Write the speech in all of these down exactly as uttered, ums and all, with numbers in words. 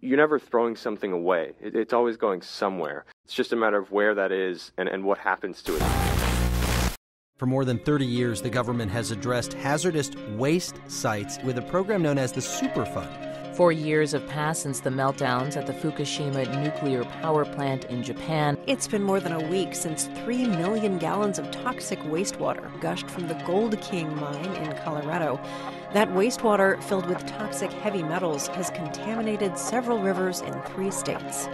you're never throwing something away. It, it's always going somewhere. It's just a matter of where that is and, and what happens to it. For more than thirty years, the government has addressed hazardous waste sites with a program known as the Superfund. Four years have passed since the meltdowns at the Fukushima nuclear power plant in Japan. It's been more than a week since three million gallons of toxic wastewater gushed from the Gold King mine in Colorado. That wastewater, filled with toxic heavy metals, has contaminated several rivers in three states.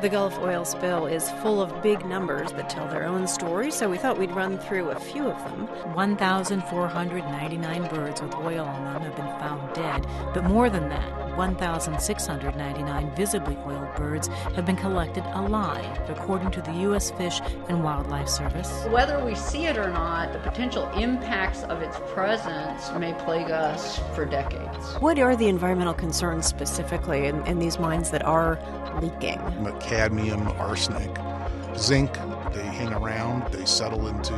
The Gulf oil spill is full of big numbers that tell their own story, so we thought we'd run through a few of them. one thousand four hundred ninety-nine birds with oil on them have been found dead, but more than that, one thousand six hundred ninety-nine visibly oiled birds have been collected alive, according to the U S Fish and Wildlife Service. Whether we see it or not, the potential impacts of its presence may plague us for decades. What are the environmental concerns specifically in, in these mines that are leaking? Cadmium, arsenic, zinc, they hang around, they settle into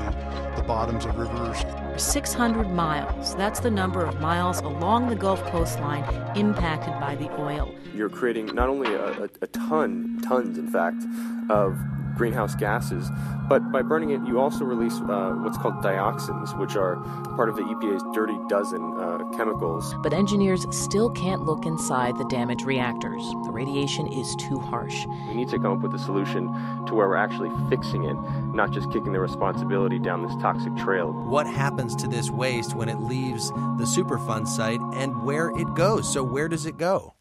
the bottoms of rivers. six hundred miles, that's the number of miles along the Gulf coastline impacted by the oil. You're creating not only a, a, a ton, tons in fact, of greenhouse gases, but by burning it, you also release uh, what's called dioxins, which are part of the E P A's dirty dozen uh, chemicals. But engineers still can't look inside the damaged reactors. The radiation is too harsh. We need to come up with a solution to where we're actually fixing it, not just kicking the responsibility down this toxic trail. What happens to this waste when it leaves the Superfund site and where it goes? So where does it go?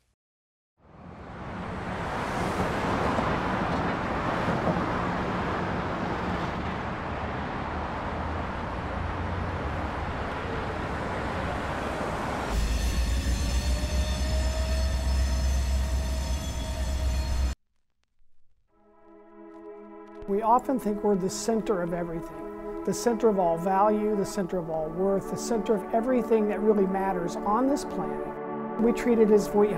We often think we're the center of everything, the center of all value, the center of all worth, the center of everything that really matters on this planet. We treat it as void,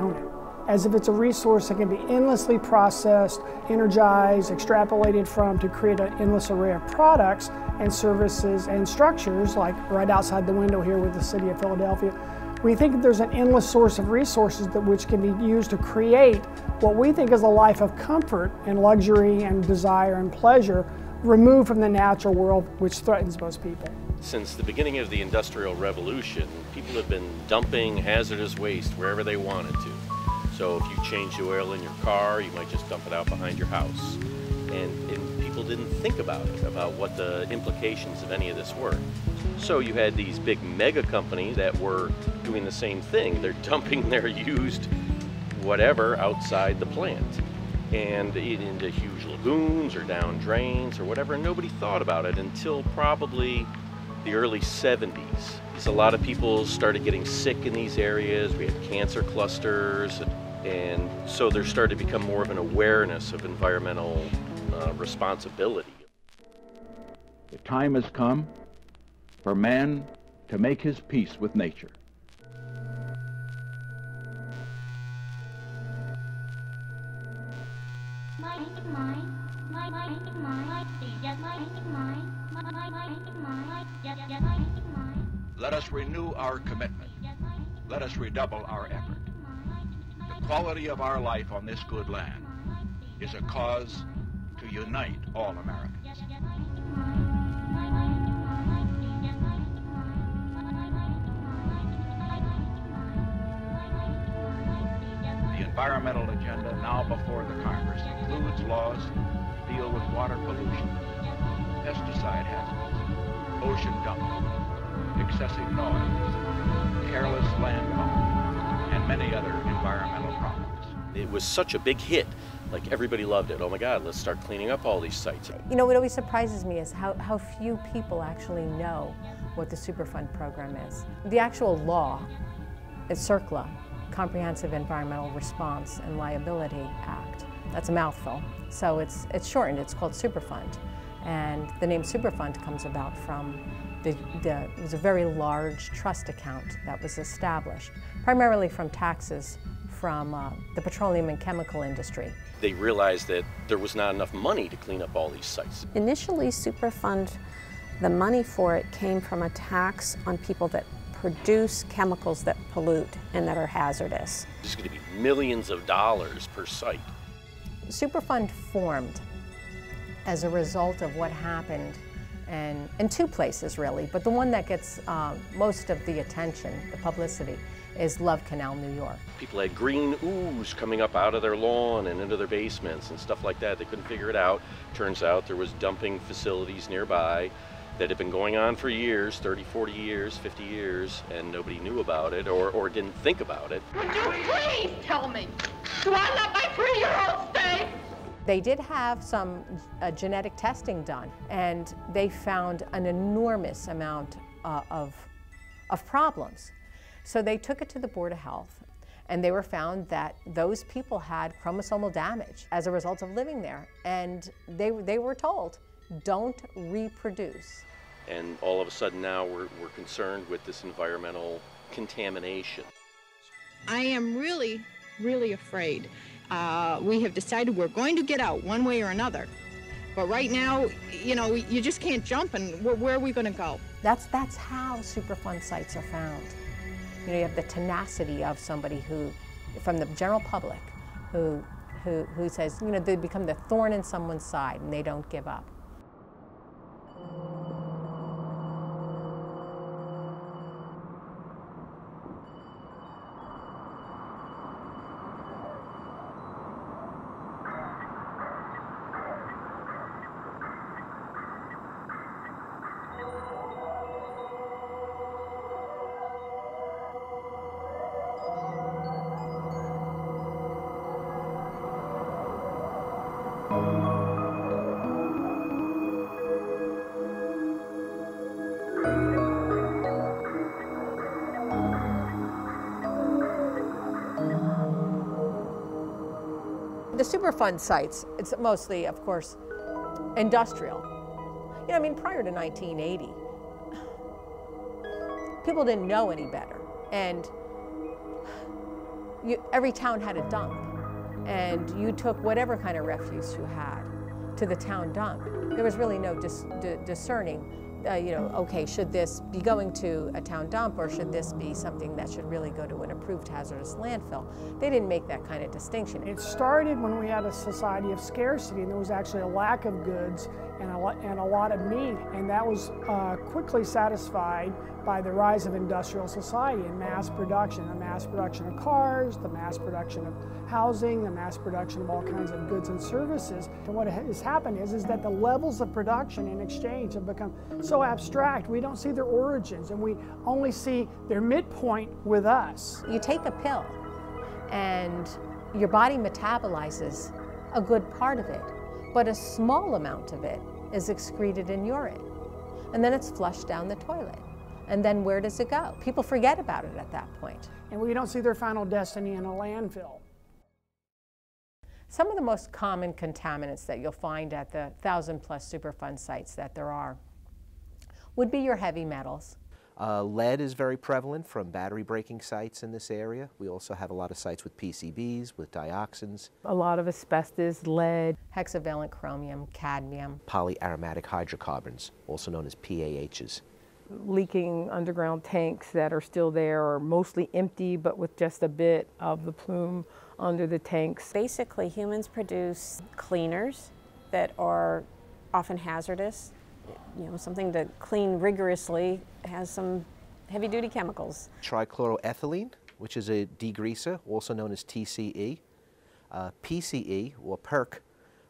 as if it's a resource that can be endlessly processed, energized, extrapolated from to create an endless array of products and services and structures, like right outside the window here with the city of Philadelphia. We think that there's an endless source of resources that which can be used to create what we think is a life of comfort and luxury and desire and pleasure removed from the natural world, which threatens most people. Since the beginning of the Industrial Revolution, people have been dumping hazardous waste wherever they wanted to. So if you change the oil in your car, you might just dump it out behind your house. And, and people didn't think about it, about what the implications of any of this were. So you had these big mega companies that were doing the same thing. They're dumping their used whatever outside the plant and into huge lagoons or down drains or whatever. And nobody thought about it until probably the early seventies. So a lot of people started getting sick in these areas. We had cancer clusters. And so there started to become more of an awareness of environmental uh, responsibility. The time has come for man to make his peace with nature. Let us renew our commitment. Let us redouble our effort. The quality of our life on this good land is a cause to unite all Americans. Environmental agenda now before the Congress includes laws to deal with water pollution, pesticide hazards, ocean dumping, excessive noise, careless land use, and many other environmental problems. It was such a big hit. Like, everybody loved it. Oh my God, let's start cleaning up all these sites. You know, what always surprises me is how, how few people actually know what the Superfund program is. The actual law is CERCLA, Comprehensive Environmental Response and Liability Act. That's a mouthful, so it's it's shortened. It's called Superfund, and the name Superfund comes about from the, the it was a very large trust account that was established primarily from taxes from uh, the petroleum and chemical industry. They realized that there was not enough money to clean up all these sites. Initially, Superfund, the money for it came from a tax on people that produce chemicals that pollute and that are hazardous. There's going to be millions of dollars per site. Superfund formed as a result of what happened and in two places really, but the one that gets uh, most of the attention, the publicity, is Love Canal, New York. People had green ooze coming up out of their lawn and into their basements and stuff like that. They couldn't figure it out. Turns out there was dumping facilities nearby that had been going on for years, thirty, forty years, fifty years, and nobody knew about it or, or didn't think about it. Would you please tell me, do I let my three-year-old stay? They did have some uh, genetic testing done, and they found an enormous amount uh, of, of problems. So they took it to the Board of Health, and they were found that those people had chromosomal damage as a result of living there. And they, they were told, don't reproduce. And all of a sudden now we're, we're concerned with this environmental contamination. I am really, really afraid. Uh, we have decided we're going to get out one way or another. But right now, you know, you just can't jump, and where, where are we going to go? That's, that's how Superfund sites are found. You know, you have the tenacity of somebody who, from the general public, who, who, who says, you know, they become the thorn in someone's side and they don't give up. The Superfund sites, it's mostly, of course, industrial. You know, I mean, prior to nineteen eighty, people didn't know any better. And you, every town had a dump. And you took whatever kind of refuse you had to the town dump. There was really no dis, d, discerning, uh, you know, okay, should this be going to a town dump or should this be something that should really go to an approved hazardous landfill? They didn't make that kind of distinction. It started when we had a society of scarcity, and there was actually a lack of goods and a, and a lot of need, and that was uh, quickly satisfied by the rise of industrial society and mass production, the mass production of cars, the mass production of housing, the mass production of all kinds of goods and services. And what has happened is, is that the levels of production and exchange have become so abstract, we don't see their origins, and we only see their midpoint with us. You take a pill, and your body metabolizes a good part of it, but a small amount of it is excreted in urine, and then it's flushed down the toilet. And then where does it go? People forget about it at that point. And we don't see their final destiny in a landfill. Some of the most common contaminants that you'll find at the thousand plus Superfund sites that there are would be your heavy metals. Uh, lead is very prevalent from battery breaking sites in this area. We also have a lot of sites with P C Bs, with dioxins. A lot of asbestos, lead. Hexavalent chromium, cadmium. Polyaromatic hydrocarbons, also known as P A Hs. Leaking underground tanks that are still there or mostly empty but with just a bit of the plume under the tanks. Basically, humans produce cleaners that are often hazardous. You know, something to clean rigorously has some heavy-duty chemicals. Trichloroethylene, which is a degreaser, also known as T C E. Uh, P C E, or PERC,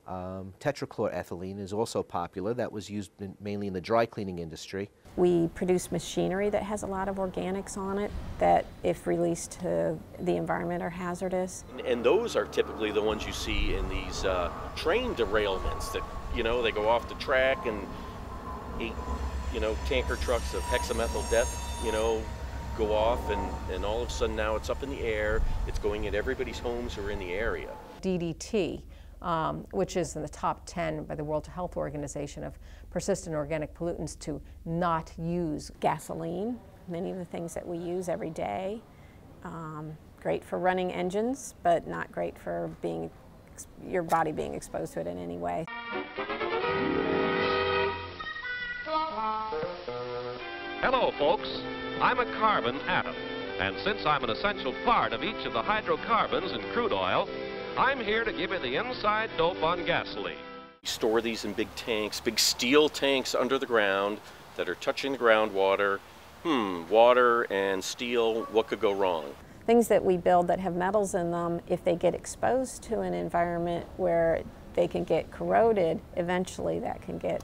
um, tetrachloroethylene, is also popular. That was used in, mainly in the dry cleaning industry. We produce machinery that has a lot of organics on it that, if released to the environment, are hazardous. And, and those are typically the ones you see in these uh, train derailments that, you know, they go off the track and eight, you know, tanker trucks of hexamethyl death, you know, go off and, and all of a sudden now it's up in the air, it's going at everybody's homes or in the area. D D T. Um, which is in the top ten by the World Health Organization of persistent organic pollutants to not use. Gasoline, many of the things that we use every day. Um, great for running engines, but not great for being, your body being exposed to it in any way. Hello folks, I'm a carbon atom. And since I'm an essential part of each of the hydrocarbons in crude oil, I'm here to give you the inside dope on gasoline. We store these in big tanks, big steel tanks under the ground that are touching the groundwater. Hmm, water and steel, what could go wrong? Things that we build that have metals in them, if they get exposed to an environment where they can get corroded, eventually that can get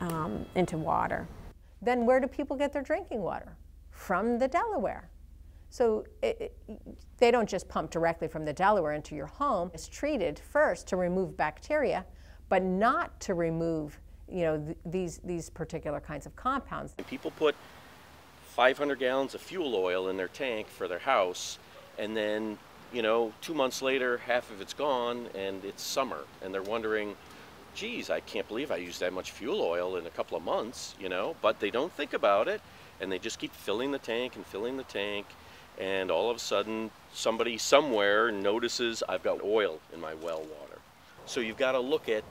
um, into water. Then where do people get their drinking water? From the Delaware. So it, it, they don't just pump directly from the Delaware into your home. It's treated first to remove bacteria, but not to remove, you know, th these, these particular kinds of compounds. And people put five hundred gallons of fuel oil in their tank for their house, and then, you know, two months later, half of it's gone, and it's summer, and they're wondering, geez, I can't believe I used that much fuel oil in a couple of months, you know, but they don't think about it, and they just keep filling the tank and filling the tank, and all of a sudden, somebody somewhere notices I've got oil in my well water. So you've got to look at,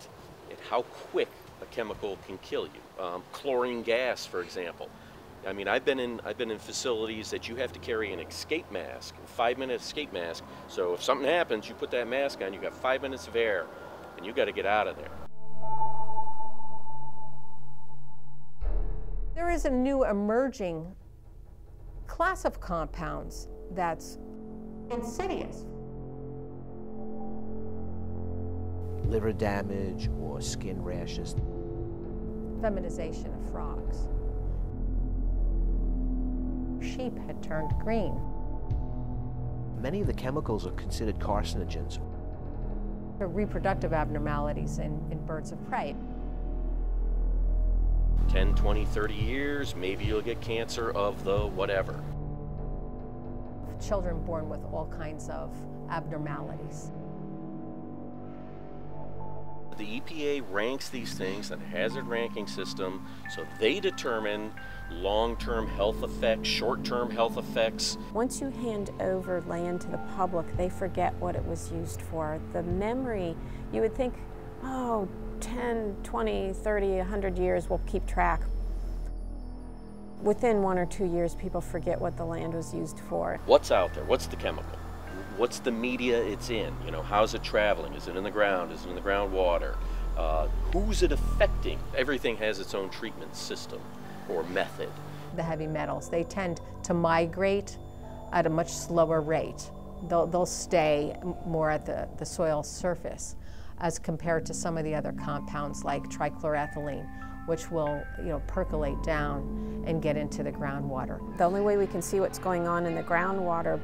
at how quick a chemical can kill you. Um, chlorine gas, for example. I mean, I've been in I've been in facilities that you have to carry an escape mask, a five-minute escape mask. So if something happens, you put that mask on, you got five minutes of air, and you got to get out of there. There is a new emerging class of compounds that's insidious. Liver damage or skin rashes. Feminization of frogs. Sheep had turned green. Many of the chemicals are considered carcinogens. There are reproductive abnormalities in, in birds of prey. ten, twenty, thirty years, maybe you'll get cancer of the whatever. Children born with all kinds of abnormalities. The E P A ranks these things in a hazard ranking system, so they determine long-term health effects, short-term health effects. Once you hand over land to the public, they forget what it was used for. The memory, you would think, oh, ten, twenty, thirty, a hundred years, we'll keep track. Within one or two years, people forget what the land was used for. What's out there? What's the chemical? What's the media it's in? You know, how's it traveling? Is it in the ground? Is it in the groundwater? Uh, who's it affecting? Everything has its own treatment system or method. The heavy metals, they tend to migrate at a much slower rate. They'll, they'll stay more at the, the soil surface as compared to some of the other compounds like trichloroethylene, which will, you know, percolate down and get into the groundwater. The only way we can see what's going on in the groundwater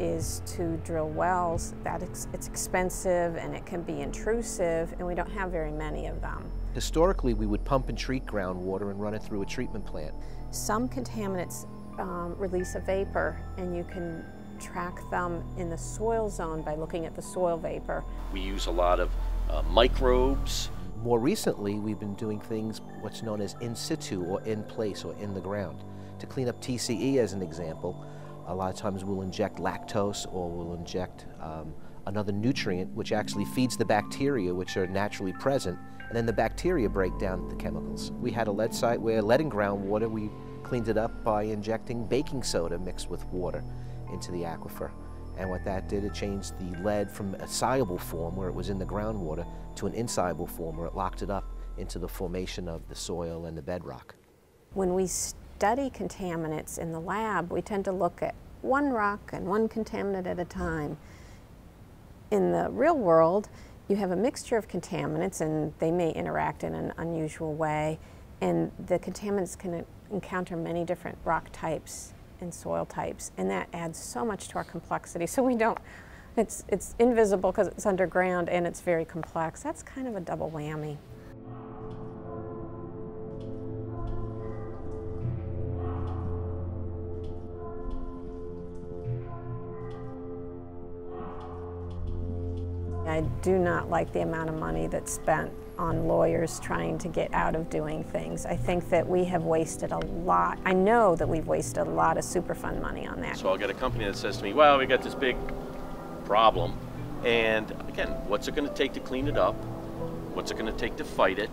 is to drill wells. That it's, it's expensive and it can be intrusive, and we don't have very many of them. Historically, we would pump and treat groundwater and run it through a treatment plant. Some contaminants um, release a vapor, and you can track them in the soil zone by looking at the soil vapor. We use a lot of uh, microbes. More recently, we've been doing things what's known as in situ, or in place, or in the ground. To clean up T C E, as an example, a lot of times we'll inject lactose, or we'll inject um, another nutrient which actually feeds the bacteria which are naturally present, and then the bacteria break down the chemicals. We had a lead site where lead in groundwater, we cleaned it up by injecting baking soda mixed with water into the aquifer. And what that did, it changed the lead from a soluble form where it was in the groundwater to an insoluble form where it locked it up into the formation of the soil and the bedrock. When we study contaminants in the lab, we tend to look at one rock and one contaminant at a time. In the real world, you have a mixture of contaminants, and they may interact in an unusual way, and the contaminants can encounter many different rock types and soil types, and that adds so much to our complexity. So we don't, it's, it's invisible because it's underground and it's very complex. That's kind of a double whammy. I do not like the amount of money that's spent on lawyers trying to get out of doing things. I think that we have wasted a lot. I know that we've wasted a lot of Superfund money on that. So I'll get a company that says to me, well, we got this big problem, and again, what's it going to take to clean it up? What's it going to take to fight it?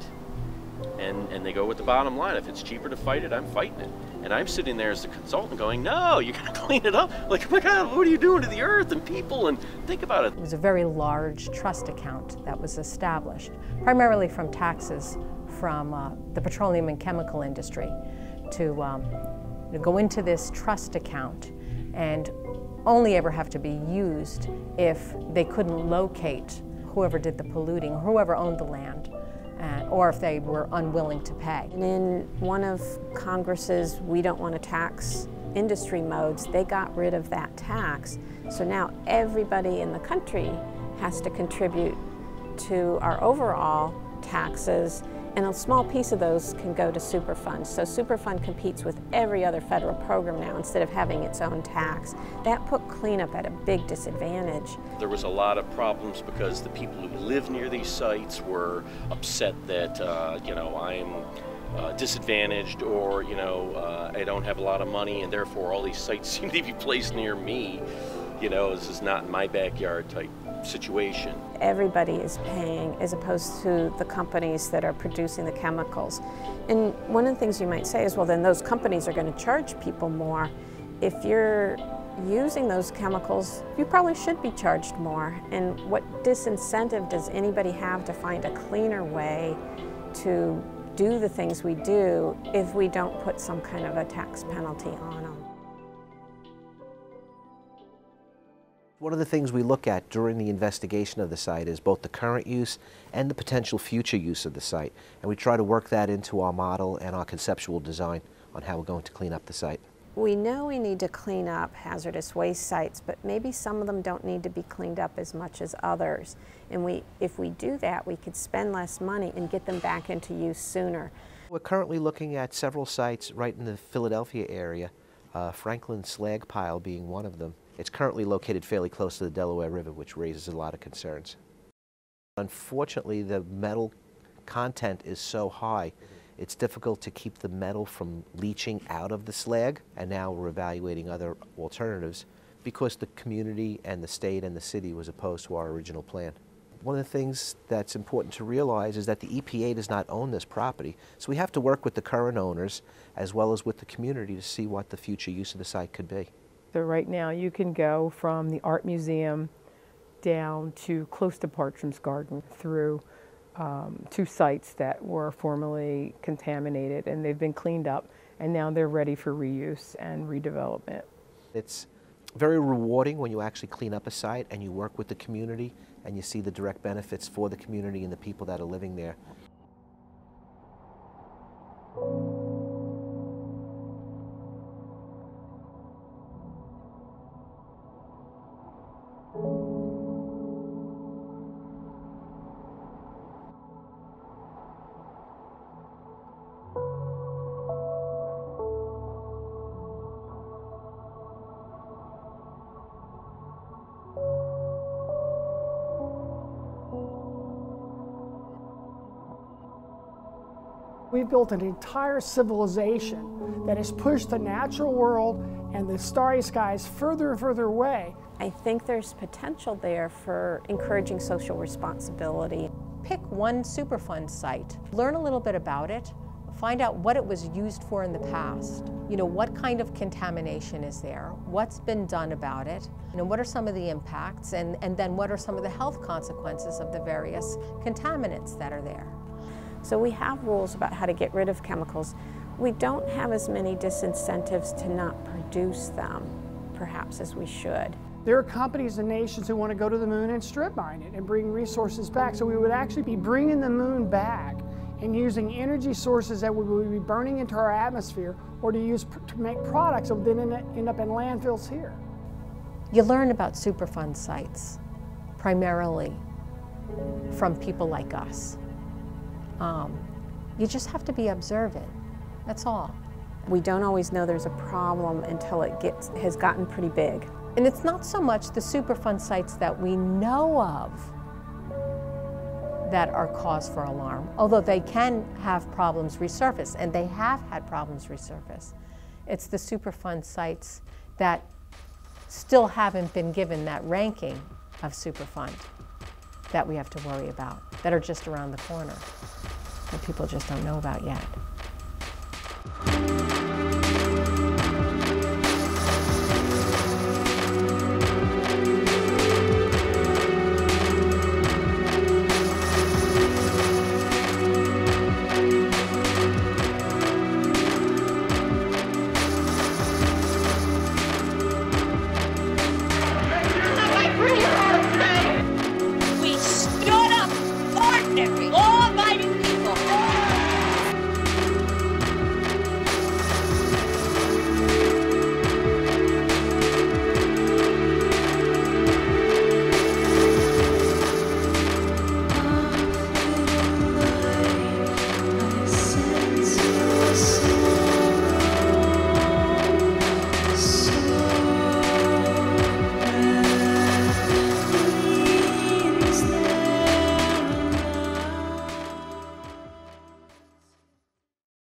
And, and they go with the bottom line. If it's cheaper to fight it, I'm fighting it. And I'm sitting there as the consultant going, no, you gotta clean it up. Like, oh my God, what are you doing to the earth and people? And think about it. It was a very large trust account that was established, primarily from taxes from uh, the petroleum and chemical industry to, um, to go into this trust account and only ever have to be used if they couldn't locate whoever did the polluting, whoever owned the land, and, or if they were unwilling to pay. And in one of Congress's we don't want to tax industry modes, they got rid of that tax. So now everybody in the country has to contribute to our overall taxes, and a small piece of those can go to Superfund. So Superfund competes with every other federal program now instead of having its own tax. That put cleanup at a big disadvantage. There was a lot of problems because the people who live near these sites were upset that, uh, you know, I'm uh, disadvantaged, or, you know, uh, I don't have a lot of money, and therefore all these sites seem to be placed near me. You know, this is not in my backyard type situation. Everybody is paying as opposed to the companies that are producing the chemicals. And one of the things you might say is, well, then those companies are going to charge people more. If you're using those chemicals, you probably should be charged more. And what disincentive does anybody have to find a cleaner way to do the things we do if we don't put some kind of a tax penalty on them? One of the things we look at during the investigation of the site is both the current use and the potential future use of the site. And we try to work that into our model and our conceptual design on how we're going to clean up the site. We know we need to clean up hazardous waste sites, but maybe some of them don't need to be cleaned up as much as others. And we, if we do that, we could spend less money and get them back into use sooner. We're currently looking at several sites right in the Philadelphia area, uh, Franklin Slag Pile being one of them. It's currently located fairly close to the Delaware River, which raises a lot of concerns. Unfortunately, the metal content is so high, it's difficult to keep the metal from leaching out of the slag, and now we're evaluating other alternatives because the community and the state and the city was opposed to our original plan. One of the things that's important to realize is that the E P A does not own this property, so we have to work with the current owners as well as with the community to see what the future use of the site could be. So right now you can go from the art museum down to close to Bartram's Garden through um, two sites that were formerly contaminated, and they've been cleaned up and now they're ready for reuse and redevelopment. It's very rewarding when you actually clean up a site and you work with the community and you see the direct benefits for the community and the people that are living there. We've built an entire civilization that has pushed the natural world and the starry skies further and further away. I think there's potential there for encouraging social responsibility. Pick one Superfund site, learn a little bit about it, find out what it was used for in the past. You know, what kind of contamination is there? What's been done about it? You know, what are some of the impacts? And, and then what are some of the health consequences of the various contaminants that are there? So we have rules about how to get rid of chemicals. We don't have as many disincentives to not produce them, perhaps, as we should. There are companies and nations who want to go to the moon and strip mine it and bring resources back. So we would actually be bringing the moon back and using energy sources that we would be burning into our atmosphere or to use to make products that would then end up in landfills here. You learn about Superfund sites primarily from people like us. Um, you just have to be observant, that's all. We don't always know there's a problem until it gets, has gotten pretty big. And it's not so much the Superfund sites that we know of that are cause for alarm, although they can have problems resurface, and they have had problems resurface. It's the Superfund sites that still haven't been given that ranking of Superfund that we have to worry about, that are just around the corner, that people just don't know about yet.